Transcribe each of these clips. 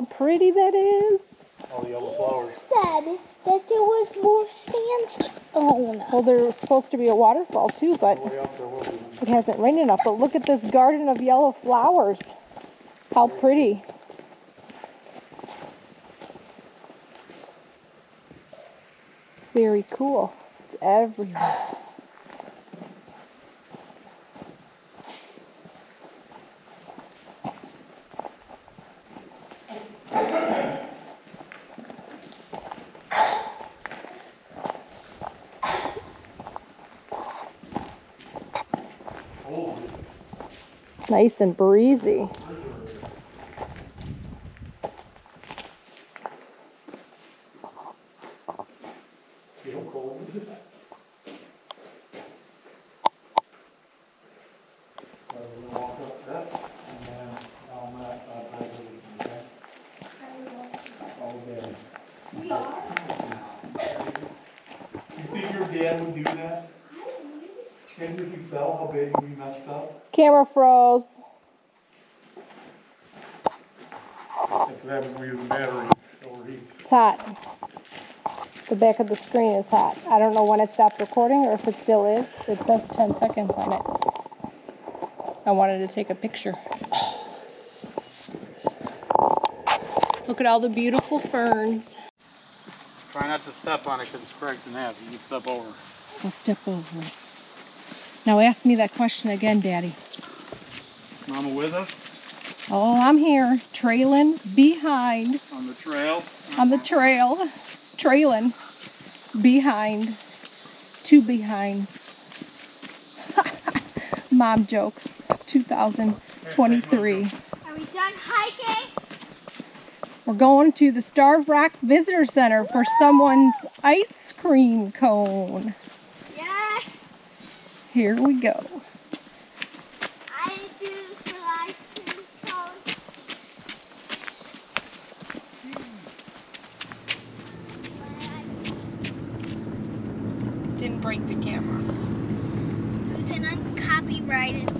how pretty that is? All the yellow flowers. Said that there was more sandstone. Well, there was supposed to be a waterfall too, but it hasn't rained enough. But look at this garden of yellow flowers. How pretty. Very cool. It's everywhere. Nice and breezy. Camera froze. That's what happens when we use a battery. It's hot. The back of the screen is hot. I don't know when it stopped recording or if it still is. It says 10 seconds on it. I wanted to take a picture. Look at all the beautiful ferns. Try not to step on it because it's cracked in half. You can step over. I'll step over it. Now ask me that question again, Daddy. Mama with us? Oh, I'm here, trailing behind. On the trail? On the trail, trailing behind, two behinds. Mom jokes, 2023. Are we done hiking? We're going to the Starved Rock Visitor Center for someone's ice cream cone. Here we go. I do for ice cream cone. Didn't break the camera. It was an uncopyrighted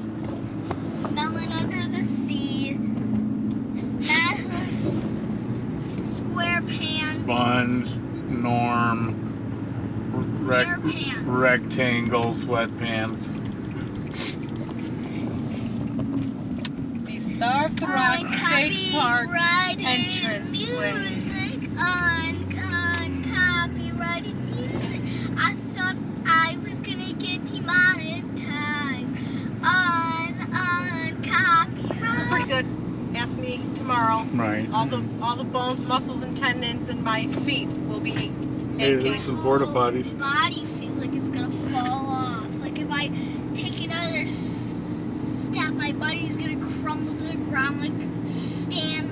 melon under the sea. Square pan. Sponge. Norm. Rectangle sweatpants. The Starved Rock State Park entrance music way. Uncopyrighted music. I thought I was gonna get demonetized. Uncopyrighted. Pretty good. Ask me tomorrow. Right. All the bones, muscles, and tendons in my feet will be. Hey, there's some porta potties. My body feels like it's gonna fall off. Like if I take another step, my body's gonna crumble to the ground like sand.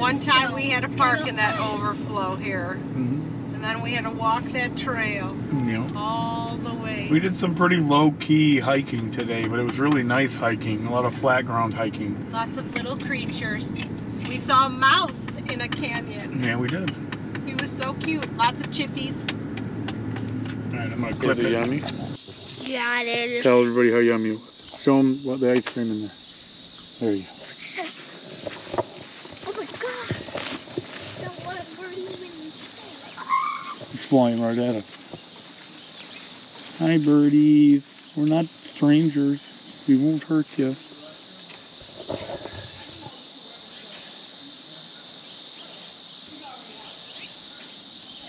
One time stone. We had a park in that overflow here, and then we had to walk that trail all the way. We did some pretty low-key hiking today, but it was really nice hiking. A lot of flat ground hiking. Lots of little creatures. We saw a mouse in a canyon. Yeah, we did. He was so cute. Lots of chippies. Alright, I'm going to clip it. Yummy? Yeah, it is. Tell everybody how yummy it was. Show them what the ice cream in there. There you go. Oh my God. No, what were you even saying? It's flying right at us. Hi, birdies. We're not strangers. We won't hurt you.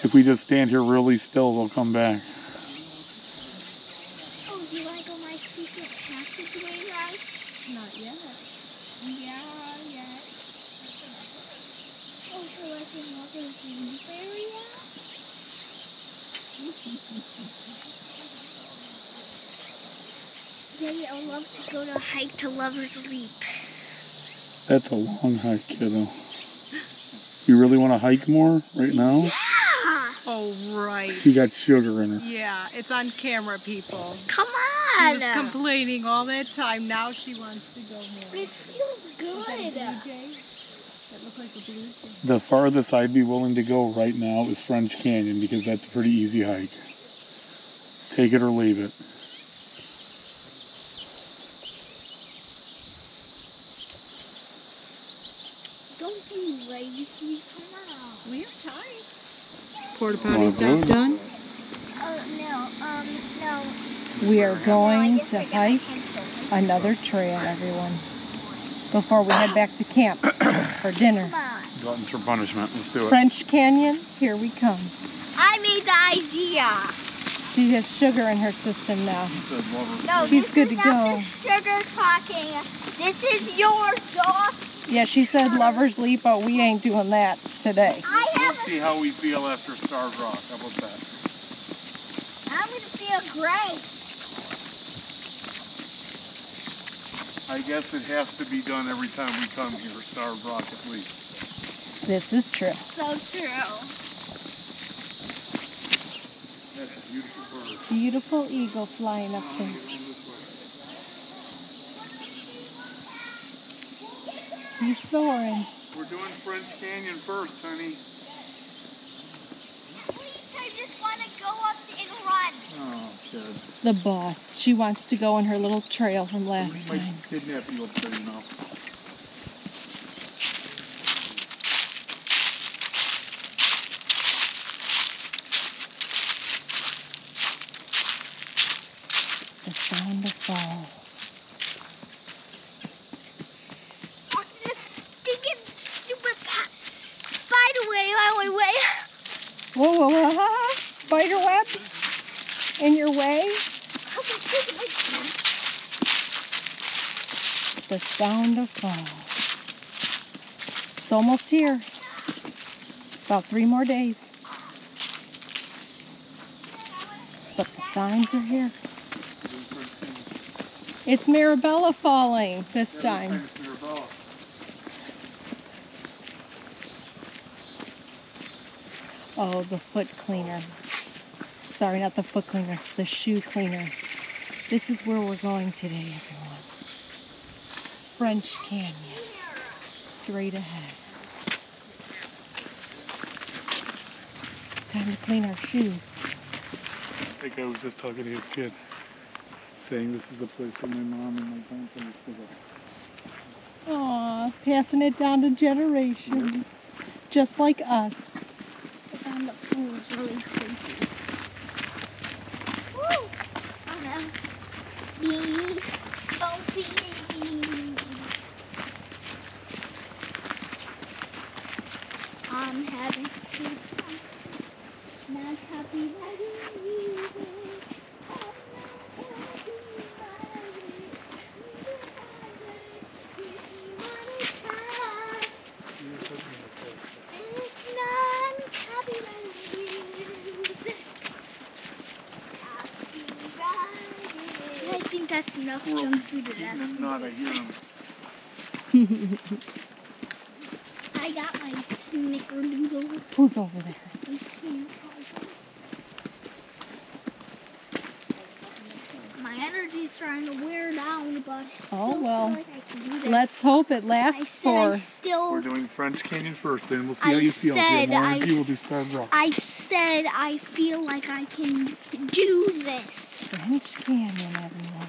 If we just stand here really still, they'll come back. Oh, do you want to go my secret passage way, guys? Not yet. Yeah. Oh, so I can walk in the deep area? Daddy, I would love to go to a hike to Lovers Leap. That's a long hike, kiddo. You really want to hike more right now? Yeah. Oh, right. She got sugar in her. Yeah, it's on camera, people. Come on! She was complaining all that time. Now she wants to go more. But it feels good. That looked like a blue jay. The farthest I'd be willing to go right now is French Canyon because that's a pretty easy hike. Take it or leave it. Don't be late. me tomorrow. We're tired. Porta potties not done? No. We are going to hike another trail, everyone, before we head back to camp for dinner. Gluttons for punishment. Let's do it. French Canyon, here we come. I made the idea. She has sugar in her system now. No, she's good to go. Sugar talking. This is your dog. Yeah, she said Lovers Leap, but we ain't doing that today. We'll see how we feel after Starved Rock. How about that? I'm gonna feel great. I guess it has to be done every time we come here, Starved Rock at least. This is true. So true. That's a beautiful bird. Beautiful eagle flying up there. He's soaring. We're doing French Canyon first, honey. I just want to go up and run. Oh, good. The boss. She wants to go on her little trail from last time. We might kidnap you up there, you know. The sound of fall. Oh, this stinking stupid spider web on my way. Whoa, whoa, whoa, ha, spider web in your way. The sound of fall. It's almost here. About 3 more days. But the signs are here. It's Mirabella falling this time. Oh, the foot cleaner. Sorry, not the foot cleaner, the shoe cleaner. This is where we're going today, everyone. French Canyon, straight ahead. Time to clean our shoes. I think I was just talking to his kid, saying this is a place where my mom and my grandpa used to live. Aw, passing it down to generations, just like us. Really creepy. Woo! Oh no. Beanie. Oh, beanie. I'm having a good time. Not happy that I'm leaving. I'm not happy that I'm leaving. You want to try? It's not happy that I'm leaving. I think that's enough junk food to I got my snickerdoodle. Who's over there? My energy's trying to wear down, but oh well. Like I can do this. Let's hope it lasts for. We're doing French Canyon first, then we'll see how you feel. I said I feel like I can do this. French Canyon, everyone.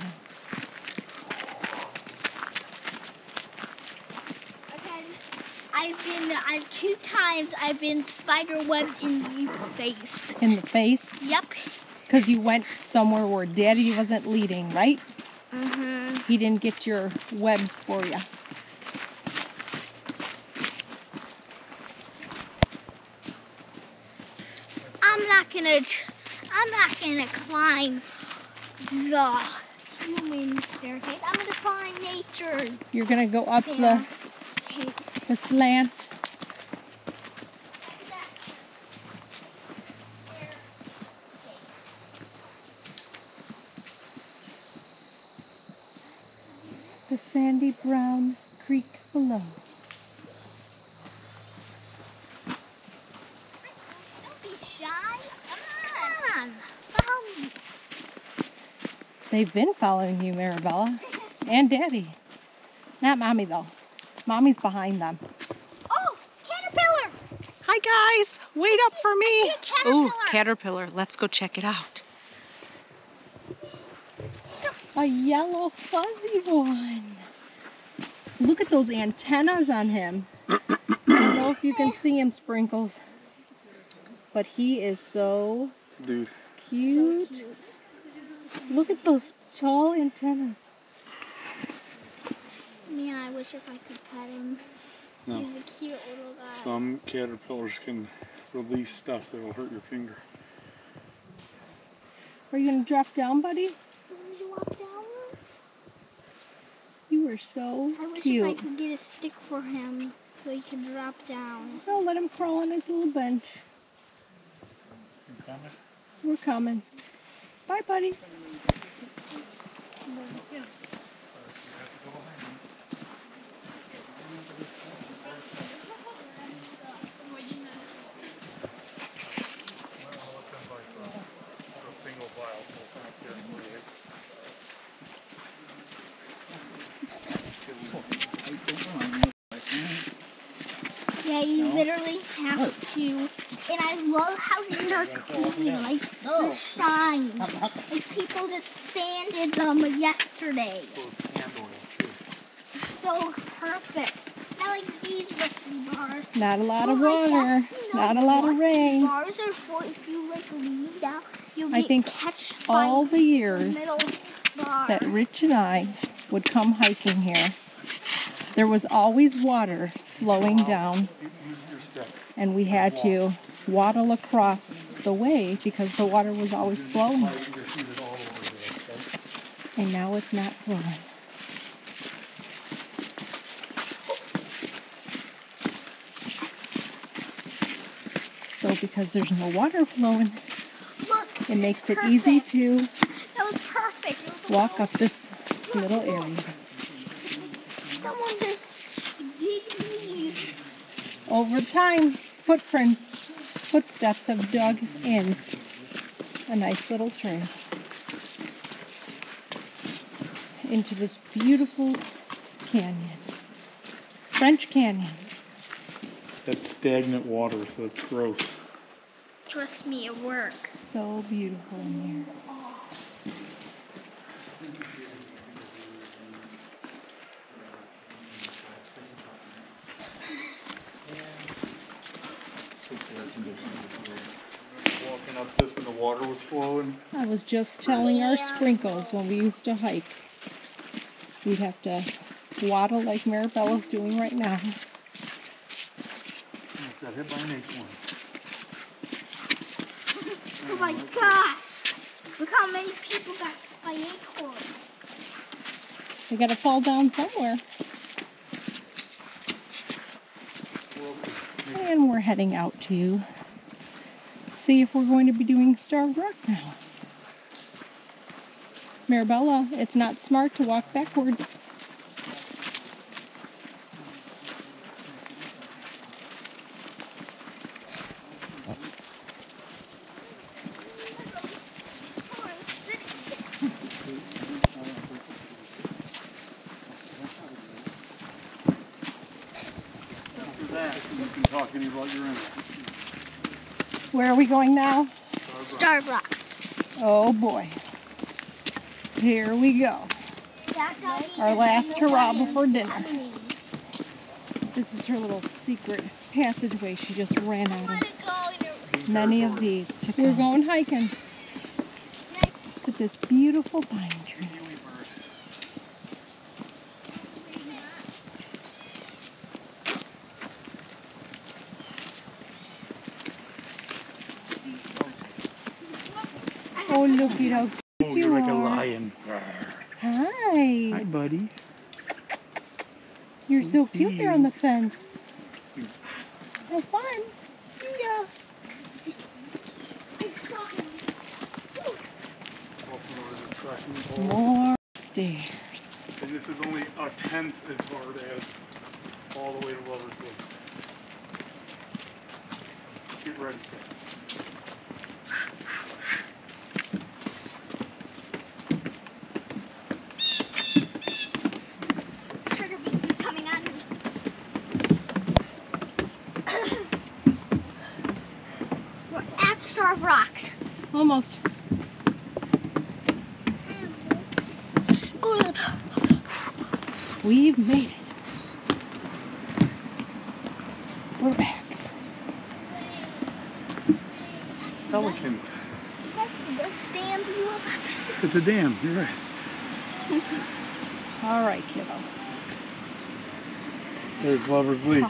Okay, I've two times been spiderwebbed in the face. In the face? Yep. Because you went somewhere where Daddy wasn't leading, right? Mm-hmm. He didn't get your webs for you. I'm not gonna climb the human staircase. I'm gonna climb nature's. You're gonna go up the slant. The sandy brown creek below. They've been following you, Mirabella, and Daddy. Not Mommy, though. Mommy's behind them. Oh, caterpillar! Hi, guys. Wait up for me. Oh, caterpillar. Let's go check it out. A yellow fuzzy one. Look at those antennas on him. know if you can see him, Sprinkles, but he is so Dude. Cute. So cute. Look at those tall antennas. Man, I wish if I could pet him. No. He's a cute little guy. Some caterpillars can release stuff that will hurt your finger. Are you going to drop down, buddy? Did you walk down? You were so cute. I wish if I could get a stick for him so he can drop down. No, let him crawl on his little bench. You're coming? We're coming. Bye, buddy. Yeah, you literally have to, and I love how these are clean, like they're shiny. Like people just sanded them yesterday. So perfect. Not like these whiskey bars. Not a lot of water. Not a lot of rain. Bars are for if you like leave down, you'll get catch by all the years that Rich and I would come hiking here, there was always water flowing down, and we had to waddle across the way because the water was always flowing. And now it's not flowing. So because there's no water flowing, it makes it easy to walk up this little area. Someone just digged these. Over time, footsteps have dug in a nice little trail into this beautiful canyon, French Canyon. That's stagnant water, so it's gross. Trust me, it works. So beautiful in here. Walking up this when the water was flowing. I was just telling our Sprinkles when we used to hike, we'd have to waddle like Mirabella's doing right now. I got hit by an acorn. Oh my gosh! Look how many people got hit by acorns. They gotta fall down somewhere. And we're heading out to see if we're going to be doing Starved Rock now. Mirabella, it's not smart to walk backwards. Where are we going now? Starved Rock. Oh boy. Here we go. Our last hurrah before dinner. This is her little secret passageway she just ran out of. Many of these. We're going hiking. Look at this beautiful pine tree. Oh, look at how cute you are. You're like a lion. Hi. Hi, buddy. You're so cute there on the fence. Have fun. See ya. More stairs. And this is only a tenth as hard as all the way to Lovers Leap. Get ready for that. Starved Rock. Almost. Good. We've made it. We're back. Pelicans. That's the dam you have ever seen. It's a dam, you're right. All right, kiddo. There's Lovers Leap.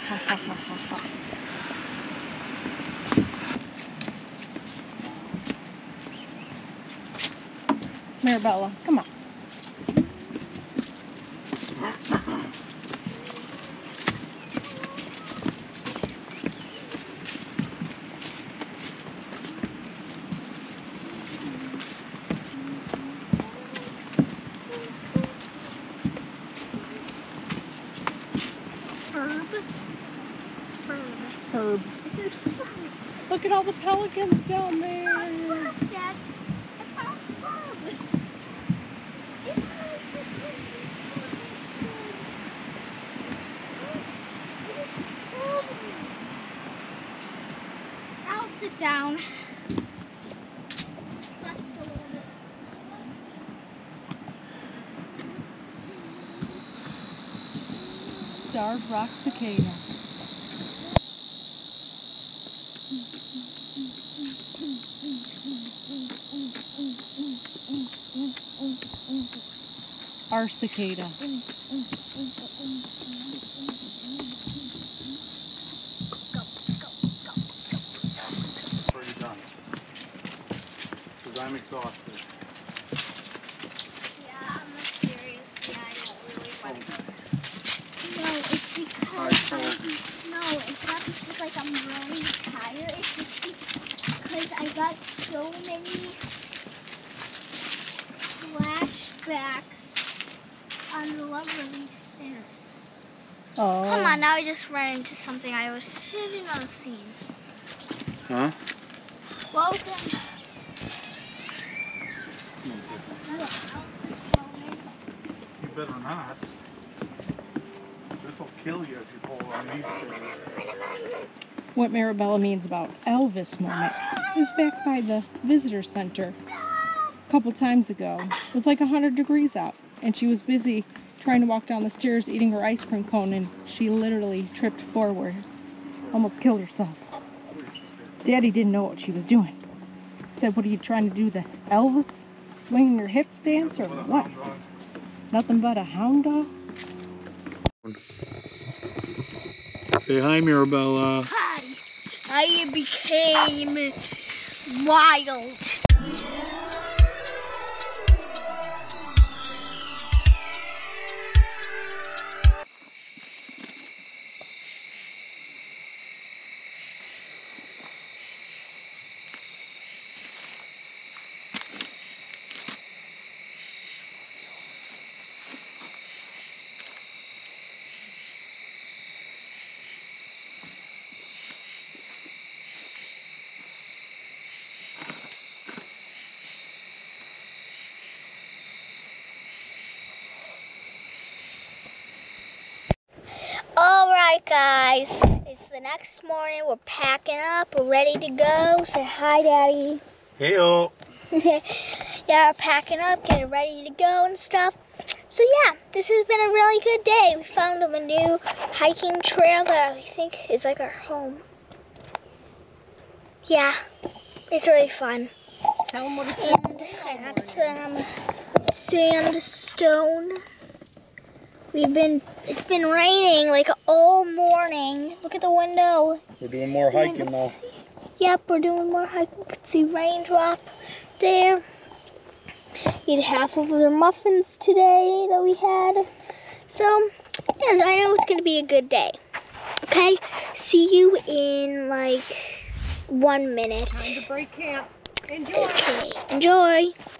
Mirabella, come on. Herb. This is fun. Look at all the pelicans down there. I love that. I'll sit down. Starved Rock cicada. Our cicada. Pretty done. Because I'm exhausted. Yeah, I'm serious. Yeah, I don't really want to go there. No, it's because it's not because like I'm really tired. It's just because I got so many flashbacks on the Lovers Leap stairs. Oh. Come on, now I just ran into something. I was sitting on the scene. Huh? Welcome. You better not. This'll kill you if you pull on these stairs. What Mirabella means about Elvis moment is back by the visitor center a couple times ago. It was like 100 degrees out. And she was busy trying to walk down the stairs eating her ice cream cone, and she literally tripped forward. Almost killed herself. Daddy didn't know what she was doing. He said, what are you trying to do, the Elvis swinging your hips dance or what? Nothing but a hound dog? Say hi, Mirabella. Hi. I became wild. Guys, it's the next morning. We're packing up. We're ready to go. Say hi, Daddy. Hey-o. Yeah, we're packing up, getting ready to go and stuff. So yeah, this has been a really good day. We found a new hiking trail that I think is like our home. Yeah, it's really fun. And I got some sandstone. It's been raining like all morning. Look at the window. We're doing more hiking now. Yep, we're doing more hiking. You can see Raindrop there. Eat half of their muffins today that we had. So, yeah, I know it's going to be a good day. Okay? See you in like 1 minute. Time to break camp. Enjoy. Okay, enjoy.